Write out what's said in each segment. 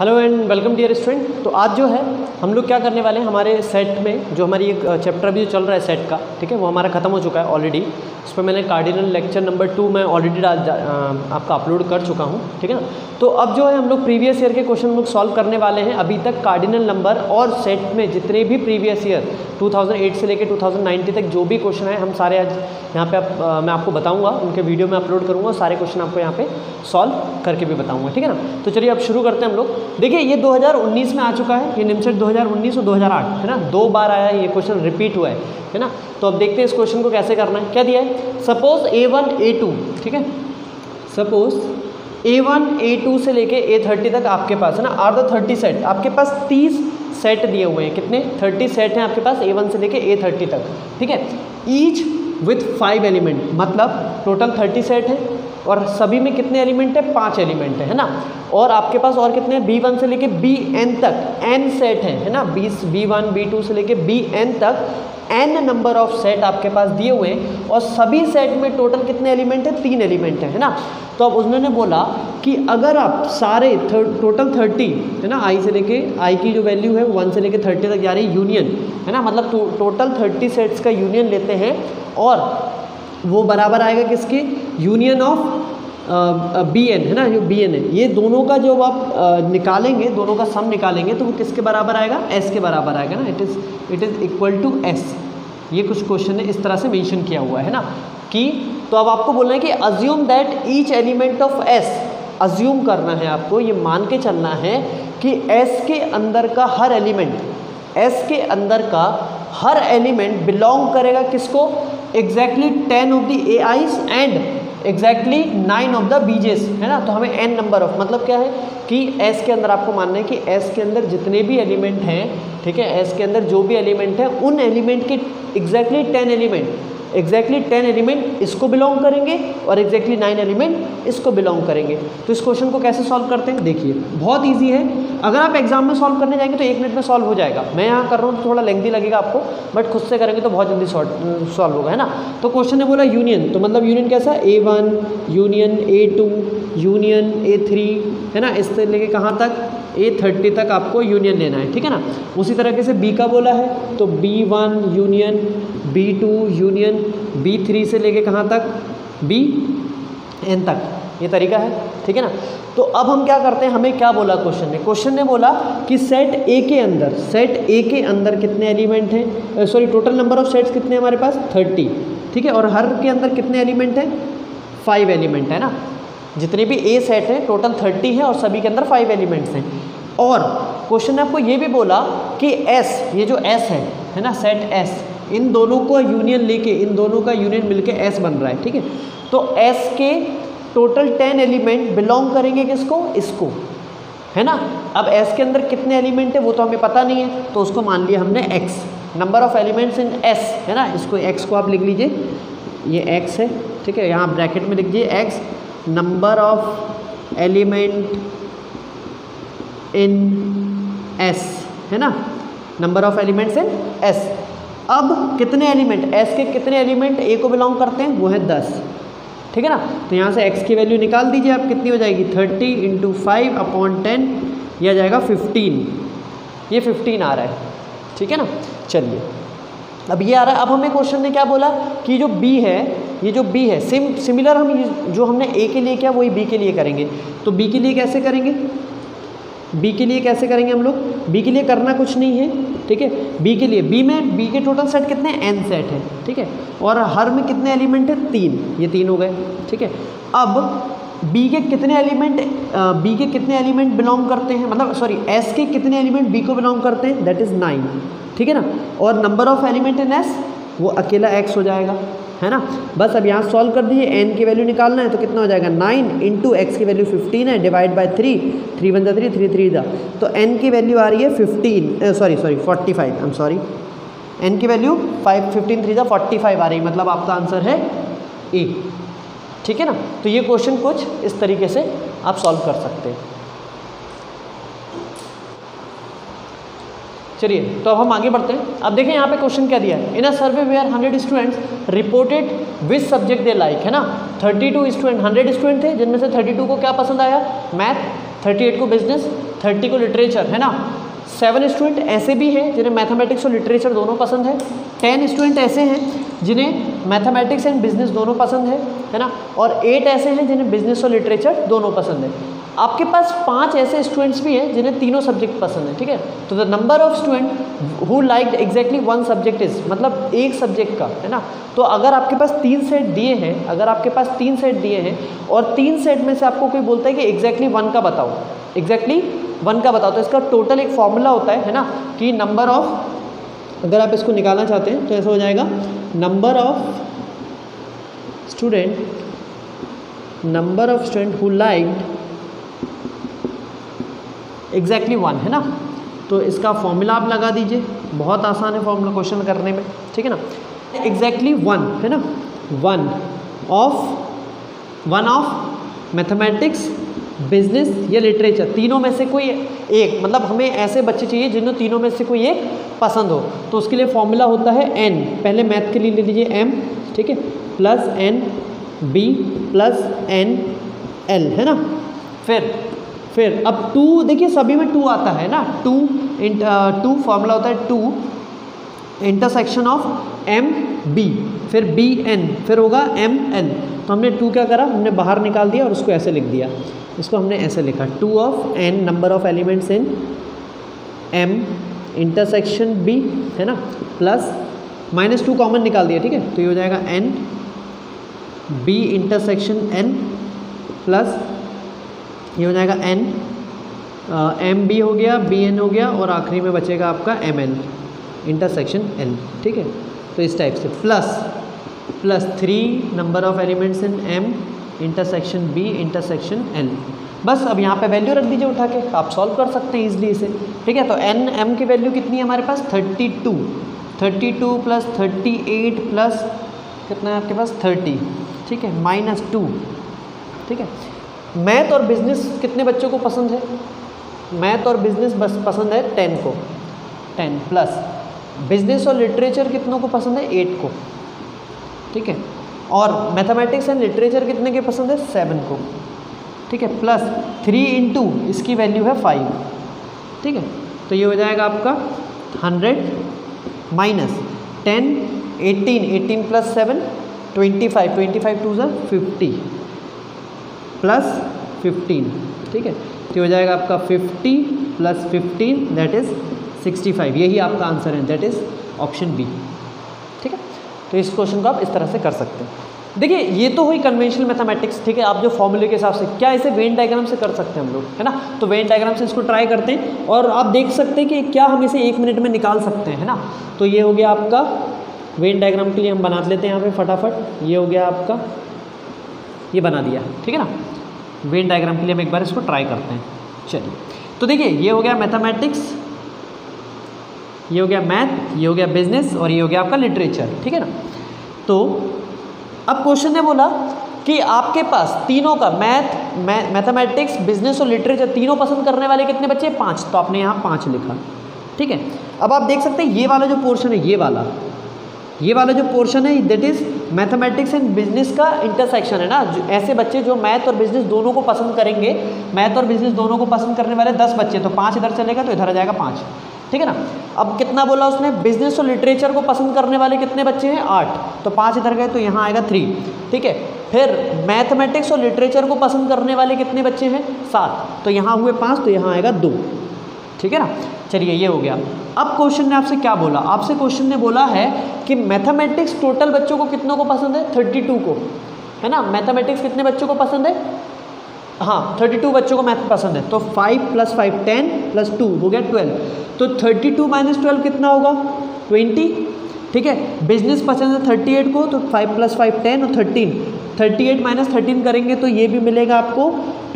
Hello and welcome dear student. तो आज जो है हम लोग क्या करने वाले हैं, हमारे सेट में जो हमारी एक चैप्टर अभी चल रहा है सेट का, ठीक है, वो हमारा ख़त्म हो चुका है ऑलरेडी। उस पर मैंने कार्डिनल लेक्चर नंबर 2 मैं ऑलरेडी आपका अपलोड कर चुका हूँ, ठीक है ना। तो अब जो है हम लोग प्रीवियस ईयर के क्वेश्चन हम लोग सॉल्व करने वाले हैं। अभी तक कार्डिनल नंबर और सेट में जितने भी प्रीवियस ईयर 2008 से लेकर 2090 तक जो भी क्वेश्चन है, हम सारे आज यहाँ पे मैं आपको बताऊँगा, उनके वीडियो में अपलोड करूँगा, सारे क्वेश्चन आपको यहाँ पे सॉल्व करके भी बताऊँगा, ठीक है ना। तो चलिए अब शुरू करते हैं हम लोग। देखिए ये 2019 में आ चुका है, ये निमसेट 2019 और 2008 है ना, 2 बार आया है, ये क्वेश्चन रिपीट हुआ है ना। तो अब देखते हैं इस क्वेश्चन को कैसे करना है। क्या दिया है, सपोज A1 A2, ठीक है, सपोज A1 A2 से लेके A30 तक आपके पास है ना आर द 30 सेट, आपके पास 30 सेट दिए हुए हैं। कितने 30 सेट हैं आपके पास A1 से लेके A30 तक, ठीक है। ईच विथ 5 एलिमेंट, मतलब टोटल 30 सेट है और सभी में कितने एलिमेंट है, 5 एलिमेंट है ना। और आपके पास और कितने हैं, B1 से लेके BN तक n सेट है ना, B1 B2 से लेके BN तक n नंबर ऑफ सेट आपके पास दिए हुए हैं और सभी सेट में टोटल कितने एलिमेंट हैं, 3 एलिमेंट हैं, है ना। तो अब उन्होंने बोला कि अगर आप सारे टोटल 30 है ना, i से लेके i की जो वैल्यू है 1 से लेके 30 तक जा रही है, यूनियन है ना, मतलब टोटल 30 सेट्स का यूनियन लेते हैं और वो बराबर आएगा किसके, यूनियन ऑफ BN है ना, जो BN है, ये दोनों का जो आप निकालेंगे, दोनों का सम निकालेंगे तो वो किसके बराबर आएगा, S के बराबर आएगा ना। It is equal to S। ये कुछ क्वेश्चन ने इस तरह से मेंशन किया हुआ है ना कि, तो अब आपको बोलना है कि assume that each element of S, assume करना है आपको, ये मान के चलना है कि S के अंदर का हर एलिमेंट, S के अंदर का हर एलिमेंट बिलोंग करेगा किसको, exactly 10 of the A eyes and exactly 9 of the बीजेस है ना। तो हमें n नंबर ऑफ, मतलब क्या है कि S के अंदर आपको मानना है कि S के अंदर जितने भी एलिमेंट हैं, ठीक है, S के अंदर जो भी एलिमेंट है उन एलिमेंट के एग्जैक्टली 10 एलिमेंट, एग्जैक्टली 10 एलिमेंट इसको बिलोंग करेंगे और एग्जैक्टली 9 एलिमेंट इसको बिलोंग करेंगे। तो इस क्वेश्चन को कैसे सॉल्व करते हैं, देखिए बहुत ईजी है। अगर आप एग्जाम में सॉल्व करने जाएंगे तो 1 मिनट में सॉल्व हो जाएगा। मैं यहाँ कर रहा हूँ, थोड़ा लेंथी लगेगा आपको, बट खुद से करेंगे तो बहुत जल्दी सॉल्व होगा, है ना। तो क्वेश्चन ने बोला यूनियन, तो मतलब यूनियन कैसा, A1 union A2 union A3 है ना, इस से लेके कहाँ तक, A30 तक आपको यूनियन लेना है, ठीक है ना। उसी तरीके से B का बोला है, तो B1 union B2 union B3 से लेके कहाँ तक, BN तक, ये तरीका है, ठीक है ना। तो अब हम क्या करते हैं, हमें क्या बोला क्वेश्चन ने, क्वेश्चन ने बोला कि सेट A के अंदर, सेट A के अंदर कितने एलिमेंट हैं, sorry total number of sets कितने हैं हमारे पास, 30, ठीक है, और हर के अंदर कितने एलिमेंट हैं, 5 एलिमेंट है ना। जितने भी A सेट हैं टोटल 30 हैं और सभी के अंदर 5 एलिमेंट्स हैं। और क्वेश्चन ने आपको ये भी बोला कि S, ये जो S है ना, सेट S, इन दोनों को यूनियन लेके, इन दोनों का यूनियन मिलके S बन रहा है, ठीक है। तो S के टोटल 10 एलिमेंट बिलोंग करेंगे किसको, इसको, है ना। अब S के अंदर कितने एलिमेंट है वो तो हमें पता नहीं है, तो उसको मान लिया हमने X, number of elements in S है ना, इसको X को आप लिख लीजिए, ये X है, ठीक है, यहाँ ब्रैकेट में लिख दीजिए X, number of element in S है ना, number of elements in S। अब कितने एलिमेंट, S के कितने एलिमेंट A को बिलोंग करते हैं, वो है 10, ठीक है ना। तो यहाँ से x की वैल्यू निकाल दीजिए आप, कितनी हो जाएगी, 30 × 5/10, यह आ जाएगा 15, ये 15 आ रहा है, ठीक है ना। चलिए अब ये आ रहा है, अब हमें क्वेश्चन ने क्या बोला कि जो b है, ये जो b है सिमिलर हम जो हमने a के लिए किया वही b के लिए करेंगे। तो b के लिए कैसे करेंगे, b के लिए कैसे करेंगे हम लोग, b के लिए करना कुछ नहीं है, ठीक है। b के लिए, b में b के टोटल सेट कितने, n सेट है, ठीक है, और हर में कितने एलिमेंट है, 3, ये 3 हो गए, ठीक है। अब b के कितने एलिमेंट बिलोंग करते हैं, मतलब सॉरी s के कितने एलिमेंट b को बिलोंग करते हैं, दैट इज़ 9, ठीक है ना। और number of element in s वो अकेला x हो जाएगा, है ना। बस अब यहाँ सॉल्व कर दिए, n की वैल्यू निकालना है तो कितना हो जाएगा, 9 × x की वैल्यू 15 है, डिवाइड बाय 3, 3 × 3, 3 × 3, तो n की वैल्यू आ रही है 45, आई एम सॉरी, n की वैल्यू 5, 15 × 3 = 45 आ रही है, मतलब आपका आंसर है A, ठीक है ना। तो ये क्वेश्चन कुछ इस तरीके से आप सॉल्व कर सकते हैं। चलिए तो अब हम आगे बढ़ते हैं। अब देखें यहाँ पे क्वेश्चन क्या दिया है, in a survey where 100 students reported which subject they like, है ना, 32 स्टूडेंट, 100 स्टूडेंट थे जिनमें से 32 को क्या पसंद आया, मैथ, 38 को बिजनेस, 30 को लिटरेचर, है ना। 7 स्टूडेंट ऐसे भी हैं जिन्हें मैथमेटिक्स और लिटरेचर दोनों पसंद है। 10 स्टूडेंट ऐसे हैं जिन्हें मैथमेटिक्स एंड बिजनेस दोनों पसंद है ना। और 8 ऐसे हैं जिन्हें बिजनेस और लिटरेचर दोनों पसंद है। आपके पास 5 ऐसे स्टूडेंट्स भी हैं जिन्हें तीनों सब्जेक्ट पसंद है, ठीक है। तो the number of student who like exactly one subject is, मतलब एक सब्जेक्ट का, है ना। तो अगर आपके पास 3 सेट दिए हैं, और 3 सेट में से आपको कोई बोलता है कि एग्जैक्टली वन का बताओ, तो इसका टोटल एक फॉर्मूला होता है ना, कि नंबर ऑफ, अगर आप इसको निकालना चाहते हैं तो ऐसा हो जाएगा, number of student who liked exactly one, है ना। तो इसका फॉर्मूला आप लगा दीजिए, बहुत आसान है फॉर्मूला क्वेश्चन करने में, ठीक है ना। एग्जैक्टली वन, है ना, वन ऑफ मैथमेटिक्स, बिजनेस या लिटरेचर, तीनों में से कोई एक, मतलब हमें ऐसे बच्चे चाहिए जिन्हें तीनों में से कोई एक पसंद हो। तो उसके लिए फॉर्मूला होता है एन, पहले मैथ के लिए ले लीजिए एम, ठीक है, plus n B plus n L, है ना। फिर अब 2, देखिए सभी में 2 आता है ना, 2 फॉर्मूला होता है 2 इंटरसेक्शन ऑफ एम बी, फिर बी एन, फिर होगा एम एल। तो हमने 2 क्या करा, हमने बाहर निकाल दिया और उसको ऐसे लिख दिया, इसको हमने ऐसे लिखा, 2 of n number of elements in m intersection b, है ना, प्लस -2 कॉमन निकाल दिया, ठीक है। तो ये हो जाएगा n b intersection n plus, ये हो जाएगा n m b हो गया, b n हो गया, और आखिरी में बचेगा आपका m n इंटरसेक्शन n, ठीक है। तो इस टाइप से plus 3 number of elements in m intersection B intersection N. बस अब यहाँ पे वैल्यू रख दीजिए उठा के, आप सॉल्व कर सकते हैं इजीली इसे, ठीक है। तो एन एम की वैल्यू कितनी है हमारे पास, 32, 32 प्लस 38 प्लस कितना है आपके पास, 30, ठीक है, -2, ठीक है। मैथ और बिजनेस कितने बच्चों को पसंद है, मैथ और बिजनेस बस पसंद है 10 को, 10 प्लस बिजनेस और लिटरेचर कितनों को पसंद है, 8 को, ठीक है। और मैथमेटिक्स एंड लिटरेचर कितने के पसंद है, 7 को, ठीक है, प्लस 3 × इसकी वैल्यू है 5, ठीक है। तो ये हो जाएगा आपका 100 माइनस 10, 18 प्लस 7, 25, 25 2 50 प्लस 15, ठीक है। तो हो जाएगा आपका 50 प्लस 15 दैट इज़ 65, यही आपका आंसर है, दैट इज़ ऑप्शन बी, ठीक है। तो इस क्वेश्चन को आप इस तरह से कर सकते हैं। देखिए ये तो हुई कन्वेंशनल मैथमेटिक्स, ठीक है, आप जो फॉर्मूले के हिसाब से, क्या इसे वेन डायग्राम से कर सकते हैं हम लोग, है ना। तो वेन डायग्राम से इसको ट्राई करते हैं और आप देख सकते हैं कि क्या हम इसे 1 मिनट में निकाल सकते हैं, है ना। तो ये हो गया आपका वेन डायग्राम के लिए हम बना लेते हैं यहाँ पर फटाफट, ये हो गया आपका, ये बना दिया, ठीक है ना। वेन डायग्राम के लिए हम एक बार इसको ट्राई करते हैं, चलिए। तो देखिए ये हो गया मैथमेटिक्स, ये हो गया मैथ, ये हो गया बिजनेस, और ये हो गया आपका लिटरेचर, ठीक है ना। तो अब क्वेश्चन ने बोला कि आपके पास तीनों का मैथमेटिक्स बिजनेस और लिटरेचर तीनों पसंद करने वाले कितने बच्चे, 5। तो आपने यहाँ 5 लिखा, ठीक है। अब आप देख सकते हैं ये वाला जो पोर्शन है, ये वाला जो पोर्शन है that is mathematics and business का इंटरसेक्शन, है ना। ऐसे बच्चे जो मैथ और बिजनेस दोनों को पसंद करेंगे, मैथ और बिजनेस दोनों को पसंद करने वाले 10 बच्चे, तो 5 इधर चलेगा तो इधर आ जाएगा 5, ठीक है ना। अब कितना बोला उसने, बिजनेस और लिटरेचर को पसंद करने वाले कितने बच्चे हैं, 8। तो 5 इधर गए तो यहाँ आएगा 3, ठीक है। फिर मैथमेटिक्स और लिटरेचर को पसंद करने वाले कितने बच्चे हैं, 7। तो यहाँ हुए 5, तो यहाँ आएगा 2, ठीक है ना। चलिए ये हो गया। अब क्वेश्चन ने आपसे क्या बोला, आपसे क्वेश्चन ने बोला है कि मैथमेटिक्स टोटल बच्चों को कितनों को पसंद है, 32 को, है ना। मैथमेटिक्स कितने बच्चों को पसंद है, हाँ 32 बच्चों को मैथ पसंद है। तो 5 + 5 10 प्लस 2 हो गया 12, तो 32 माइनस 12 कितना होगा, 20, ठीक है। बिजनेस पसंद है 38 को, तो 5 + 5 10 और 13, 38 माइनस 13 करेंगे तो ये भी मिलेगा आपको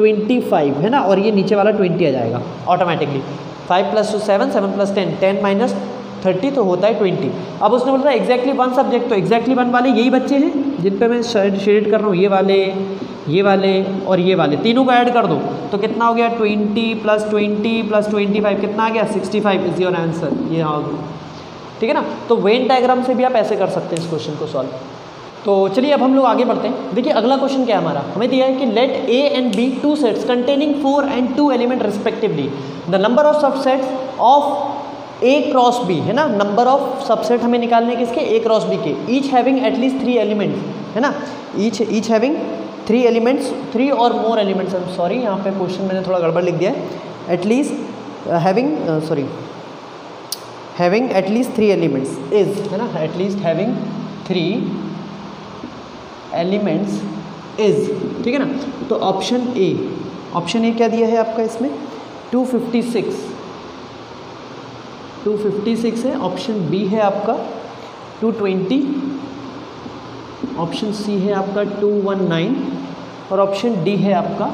25, है ना। और ये नीचे वाला 20 आ जाएगा ऑटोमेटिकली, 5 + 7 7 + 10 10 माइनस 30 तो होता है 20। अब उसने बोला एग्जैक्टली वन सब्जेक्ट, तो एग्जैक्टली वन वाले यही बच्चे हैं जिन पे मैं शेड कर रहा हूँ, ये वाले और ये वाले, तीनों को ऐड कर दो तो कितना हो गया, 20 + 20 + 25 कितना आ गया, 65 इज योर आंसर, ये हो गया, ठीक है ना। तो वेन डायग्राम से भी आप ऐसे कर सकते हैं इस क्वेश्चन को सॉल्व। तो चलिए अब हम लोग आगे बढ़ते हैं। देखिए अगला क्वेश्चन क्या है हमारा, हमें दिया है कि let A and B two sets containing 4 and 2 element respectively, the number of subsets of A cross B, है ना, नंबर ऑफ सबसेट हमें निकालने के इसके ए क्रॉस बी के, ईच हैविंग एटलीस्ट 3 एलिमेंट्स, है ना, ईच हैविंग 3 एलिमेंट्स, 3 और मोर एलिमेंट्स। सॉरी यहाँ पे क्वेश्चन मैंने थोड़ा गड़बड़ लिख दिया है, at least having sorry having at least 3 elements is, है ना, एटलीस्ट हैविंग 3 एलिमेंट्स इज, ठीक है ना। तो ऑप्शन ए क्या दिया है आपका इसमें 256 है, ऑप्शन बी है आपका 220, ऑप्शन सी है आपका 219 और ऑप्शन डी है आपका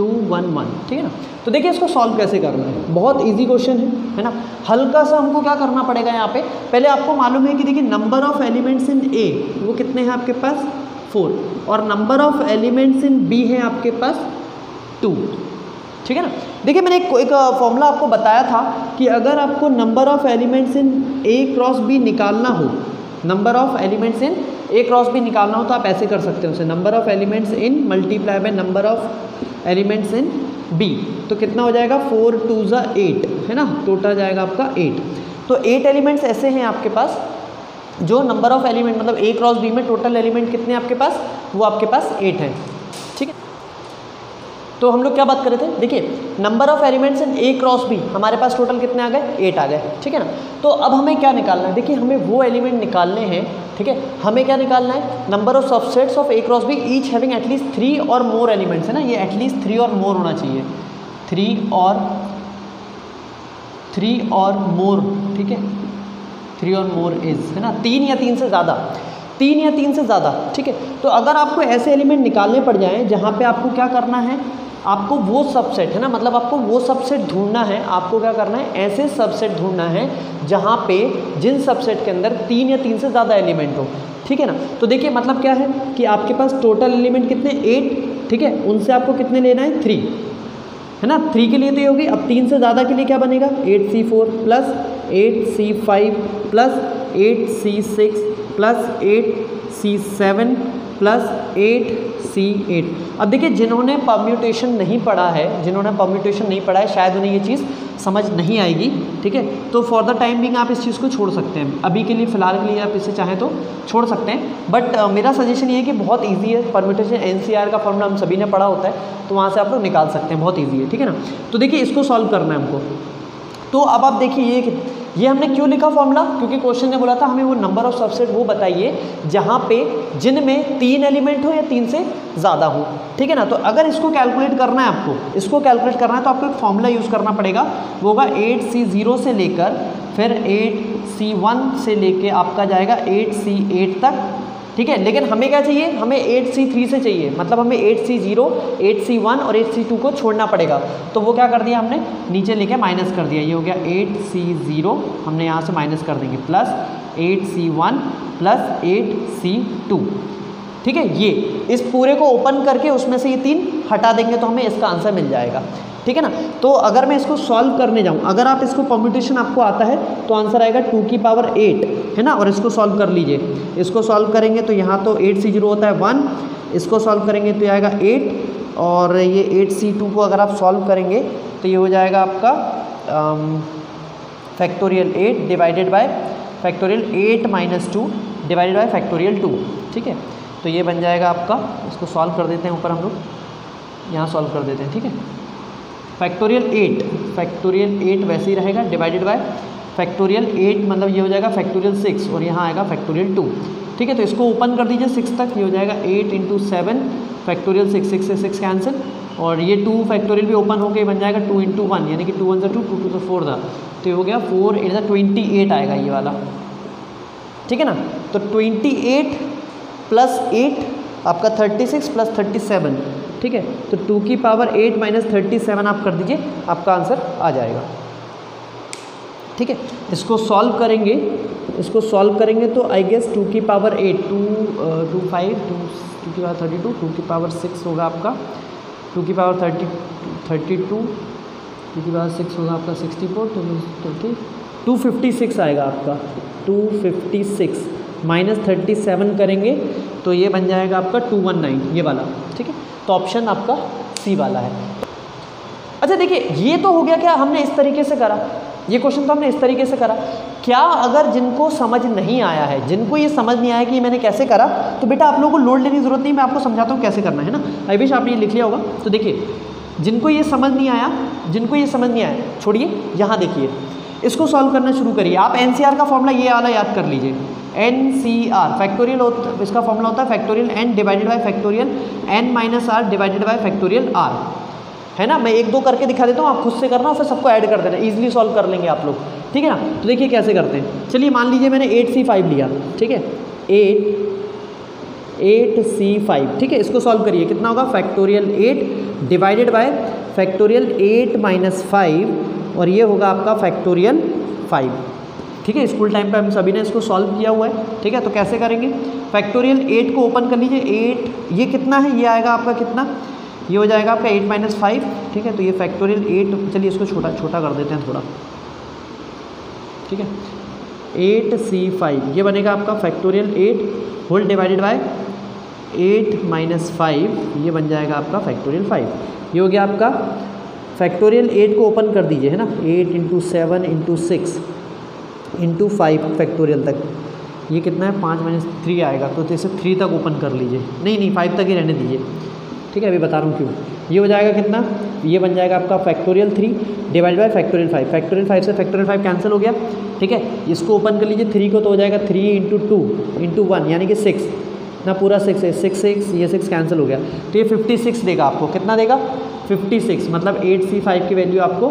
211, ठीक है ना। तो देखिए इसको सॉल्व कैसे करना है, बहुत इजी क्वेश्चन है ना। हल्का सा हमको क्या करना पड़ेगा, यहाँ पे पहले आपको मालूम है कि देखिए number of elements in A वो कितने हैं आपके पास 4 और number of elements in B है आपके पास 2, ठीक है ना। देखिए मैंने एक फॉर्मूला आपको बताया था कि अगर आपको number of elements in A cross B निकालना हो, number of elements in A cross B निकालना हो तो आप ऐसे कर सकते हो उसे, number of elements in multiply by number of elements in B, तो कितना हो जाएगा 4 × 2 = 8, है ना, टोटल जाएगा आपका 8। तो 8 एलिमेंट्स ऐसे हैं आपके पास जो नंबर ऑफ एलिमेंट मतलब ए क्रॉस बी में टोटल एलिमेंट कितने आपके पास, वो आपके पास 8 है, ठीक है। तो हम लोग क्या बात कर रहे थे, देखिए number of elements in A cross B हमारे पास टोटल कितने आ गए 8 आ गए, ठीक है ना। तो अब हमें क्या निकालना है, देखिए हमें वो एलिमेंट निकालने हैं, ठीक है, हमें क्या निकालना है, number of subsets of A cross B each having at least 3 और मोर एलिमेंट्स, है ना, ये एटलीस्ट 3 और मोर होना चाहिए, 3 और मोर, ठीक है, 3 और मोर इज, है ना, 3 या 3 से ज़्यादा, ठीक है। तो अगर आपको ऐसे एलिमेंट निकालने पड़ जाएं जहाँ पे आपको क्या करना है, आपको वो सबसेट, है ना, मतलब आपको वो सबसेट ढूंढना है, आपको क्या करना है ऐसे सबसेट ढूंढना है जहाँ पे जिन सबसेट के अंदर 3 या 3 से ज़्यादा एलिमेंट हो, ठीक है ना। तो देखिए मतलब क्या है कि आपके पास टोटल एलिमेंट कितने 8, ठीक है, उनसे आपको कितने लेना है 3, है ना, 3 के लिए तो ये होगी। अब 3 से ज़्यादा के लिए क्या बनेगा 8C4 + 8C5 + 8C6 + 8C7 + 8C8। अब देखिए जिन्होंने परम्यूटेशन नहीं पढ़ा है, शायद उन्हें ये चीज़ समझ नहीं आएगी, ठीक है। तो फॉर द टाइम बिंग आप इस चीज़ को छोड़ सकते हैं, अभी के लिए फ़िलहाल के लिए आप इसे चाहें तो छोड़ सकते हैं, बट मेरा सजेशन ये है कि बहुत ईजी है। परम्यूटेशन NCR का फॉर्मूला हम सभी ने पढ़ा होता है, तो वहाँ से आप लोग निकाल सकते हैं, बहुत ईजी है, ठीक है ना। तो देखिए इसको सॉल्व करना है हमको। तो अब आप देखिए ये हमने क्यों लिखा फॉर्मूला, क्योंकि क्वेश्चन ने बोला था हमें वो नंबर ऑफ सबसेट वो बताइए जहाँ पे जिनमें 3 एलिमेंट हो या 3 से ज़्यादा हो, ठीक है ना। तो अगर इसको कैलकुलेट करना है आपको, तो आपको एक फॉर्मूला यूज़ करना पड़ेगा, वो होगा 8C0 से लेकर फिर 8C1 से लेके आपका जाएगा 8C8 तक, ठीक है। लेकिन हमें क्या चाहिए, हमें 8C3 से चाहिए, मतलब हमें 8C0, 8C1 और 8C2 को छोड़ना पड़ेगा। तो वो क्या कर दिया हमने, नीचे लेके माइनस कर दिया, ये हो गया 8C0, हमने यहाँ से माइनस कर देंगे, प्लस 8C1 प्लस 8C2, ठीक है। ये इस पूरे को ओपन करके उसमें से ये 3 हटा देंगे तो हमें इसका आंसर मिल जाएगा, ठीक है ना। तो अगर मैं इसको सॉल्व करने जाऊँ, अगर आप इसको परम्यूटेशन आपको आता है तो आंसर आएगा 2 की पावर 8, है ना। और इसको सॉल्व कर लीजिए, इसको सॉल्व करेंगे तो यहाँ तो 8C0 होता है 1, इसको सॉल्व करेंगे तो आएगा 8 और ये 8C2 को अगर आप सॉल्व करेंगे तो ये हो जाएगा आपका factorial 8 divided by factorial 8 - 2 divided by factorial 2, ठीक है। तो ये बन जाएगा आपका, इसको सॉल्व कर देते हैं ऊपर हम लोग, यहाँ सॉल्व कर देते हैं, ठीक है। फैक्टोरियल 8 वैसे ही रहेगा डिवाइडेड बाय फैक्टोरियल 8 मतलब ये हो जाएगा फैक्टोरियल 6 और यहाँ आएगा फैक्टोरियल 2, ठीक है। तो इसको ओपन कर दीजिए 6 तक, ये हो जाएगा 8 × 7 फैक्टोरियल 6, 6 से 6 कैंसिल और ये 2 फैक्टोरियल भी ओपन होकर बन जाएगा 2 × 1 यानी कि 2 × 1 = 2, 2 × 2 = 4 था, तो ये हो गया 4 × 8 = 28 आएगा ये वाला, ठीक है ना। तो 28 + 8 आपका 36 प्लस 37, ठीक है। तो 2 की पावर 8 - 37 आप कर दीजिए, आपका आंसर आ जाएगा, ठीक है। इसको सॉल्व करेंगे, तो आई गेस 2 की पावर 8 2 × 5 = 2 की पावर 32 2 की पावर 6 होगा आपका 2 की पावर 32 2 की पावर 6 होगा आपका 64 256 आएगा आपका 256 -37 करेंगे तो ये बन जाएगा आपका 219, ये वाला, ठीक है। तो ऑप्शन आपका सी वाला है। अच्छा देखिए, ये तो हो गया क्या हमने इस तरीके से करा, ये क्वेश्चन तो हमने इस तरीके से करा। क्या अगर जिनको समझ नहीं आया है, जिनको ये समझ नहीं आया कि मैंने कैसे करा, तो बेटा आप लोगों को लोड लेने की जरूरत नहीं, मैं आपको समझाता हूँ कैसे करना है ना। आई विश आपने ये लिख लिया होगा। तो देखिए, जिनको ये समझ नहीं आया, जिनको ये समझ नहीं आया छोड़िए, यहाँ देखिए इसको सॉल्व करना शुरू करिए। आप एनसीआर का फॉर्मूला ये वाला याद कर लीजिए, एनसीआर फैक्टोरियल होता, इसका फॉर्मूला होता है factorial n divided by factorial n minus r divided by factorial r, है ना। मैं एक दो करके दिखा देता हूँ, आप खुद से करना और फिर सबको ऐड कर देना, ईजिली सॉल्व कर लेंगे आप लोग, ठीक है ना। तो देखिए कैसे करते हैं। चलिए मान लीजिए मैंने 8C5 लिया, ठीक है, 8C5, ठीक है। इसको सॉल्व करिए, कितना होगा factorial 8 divided by factorial 8 minus 5 और ये होगा आपका फैक्टोरियल 5, ठीक है। स्कूल टाइम पर हम सभी ने इसको सॉल्व किया हुआ है, ठीक है। तो कैसे करेंगे, फैक्टोरियल 8 को ओपन कर लीजिए, 8 ये कितना है, ये आएगा आपका कितना, ये हो जाएगा आपका 8 माइनस 5, ठीक है। तो ये फैक्टोरियल 8, चलिए इसको छोटा छोटा कर देते हैं थोड़ा, ठीक है, 8C5 ये बनेगा आपका factorial 8 whole divided by 8 minus 5, ये बन जाएगा आपका फैक्टोरियल 5। ये हो गया आपका फैक्टोरियल 8 को ओपन कर दीजिए, है ना, 8 इंटू 7 इंटू 6 इंटू 5 फैक्टोरियल तक, ये कितना है 5 माइनस 3 आएगा, तो इसे 3 तक ओपन कर लीजिए, नहीं 5 तक ही रहने दीजिए, ठीक है, अभी बता रहा हूँ क्यों। ये हो जाएगा कितना, ये बन जाएगा आपका factorial 3 divide by factorial 5, factorial 5 से फैक्टोरियल 5 कैंसिल हो गया, ठीक है। इसको ओपन कर लीजिए 3 को, तो हो जाएगा 3 इंटू 2 इंटू 1 यानी कि 6 ना, पूरा 6 है, 6 ये 6 कैंसिल हो गया, तो ये 56 देगा आपको, कितना देगा 56, मतलब 8C5 की वैल्यू आपको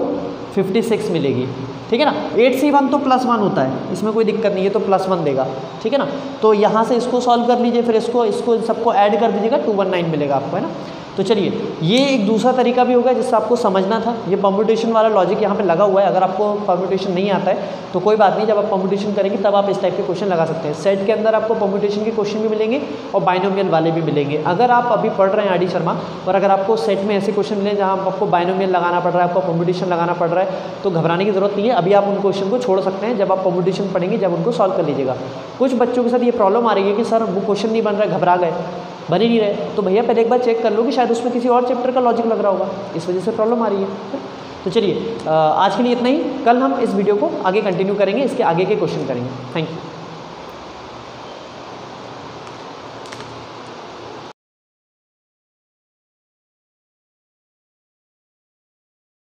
56 मिलेगी, ठीक है ना। 8C1 तो +1 होता है, इसमें कोई दिक्कत नहीं है, तो +1 देगा, ठीक है ना। तो यहाँ से इसको सॉल्व कर लीजिए, फिर इसको सबको ऐड कर दीजिएगा, 219 मिलेगा आपको, है ना। तो चलिए ये एक दूसरा तरीका भी होगा जिससे आपको समझना था, ये परम्यूटेशन वाला लॉजिक यहाँ पे लगा हुआ है। अगर आपको परम्यूटेशन नहीं आता है तो कोई बात नहीं, जब आप परम्यूटेशन करेंगे तब आप इस टाइप के क्वेश्चन लगा सकते हैं। सेट के अंदर आपको परम्यूटेशन के क्वेश्चन भी मिलेंगे और बाइनोमियल वाले भी मिलेंगे। अगर आप अभी पढ़ रहे हैं आर डी शर्मा, और अगर आपको सेट में ऐसे क्वेश्चन मिले जहाँ आपको बाइनोमियल लगाना पड़ रहा है, आपको परम्यूटेशन लगाना पड़ रहा है, तो घबराने की जरूरत नहीं है, अभी आप उन क्वेश्चन को छोड़ सकते हैं, जब आप परम्यूटेशन पढ़ेंगे जब उनको सॉल्व कर लीजिएगा। कुछ बच्चों के साथ ये प्रॉब्लम आ रही है कि सर वो क्वेश्चन नहीं बन रहा है, घबरा गए, बन ही नहीं रहे, तो भैया पहले एक बार चेक कर लो कि शायद उसमें किसी और चैप्टर का लॉजिक लग रहा होगा, इस वजह से प्रॉब्लम आ रही है। तो चलिए आज के लिए इतना ही, कल हम इस वीडियो को आगे कंटिन्यू करेंगे, इसके आगे के क्वेश्चन करेंगे। Thank you.